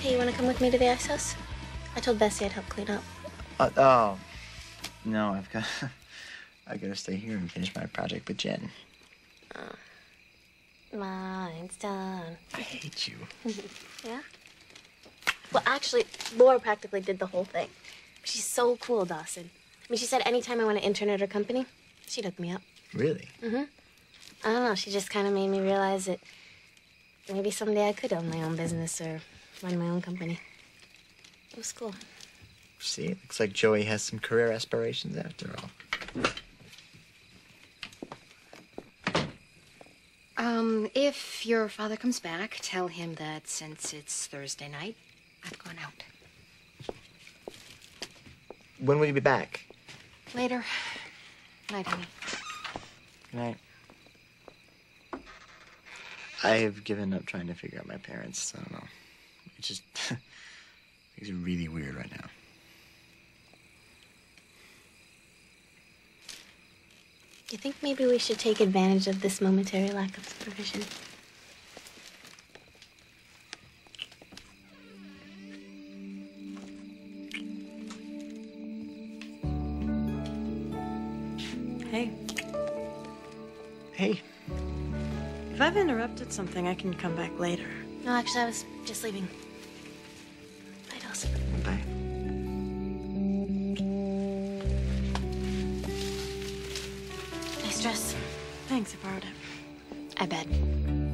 Hey, you want to come with me to the ice house? I told Bessie I'd help clean up. Oh. No, I gotta stay here and finish my project with Jen. Mine's done. I hate you. Yeah? Well, actually, Laura practically did the whole thing. She's so cool, Dawson. I mean, she said anytime I want to intern at her company, she'd hook me up. Really? Mm-hmm. I don't know, she just kind of made me realize that maybe someday I could own my own business or run my own company. It was cool. See, it looks like Joey has some career aspirations after all. If your father comes back, tell him that since it's Thursday night, I've gone out. When will you be back? Later. Night, honey. Good night. I have given up trying to figure out my parents. I don't know. It just things are really weird right now. You think maybe we should take advantage of this momentary lack of supervision? Hey. Hey. If I've interrupted something, I can come back later. No, actually, I was just leaving. Bye, Dawson. Bye. Nice dress. Thanks, I borrowed it. I bet.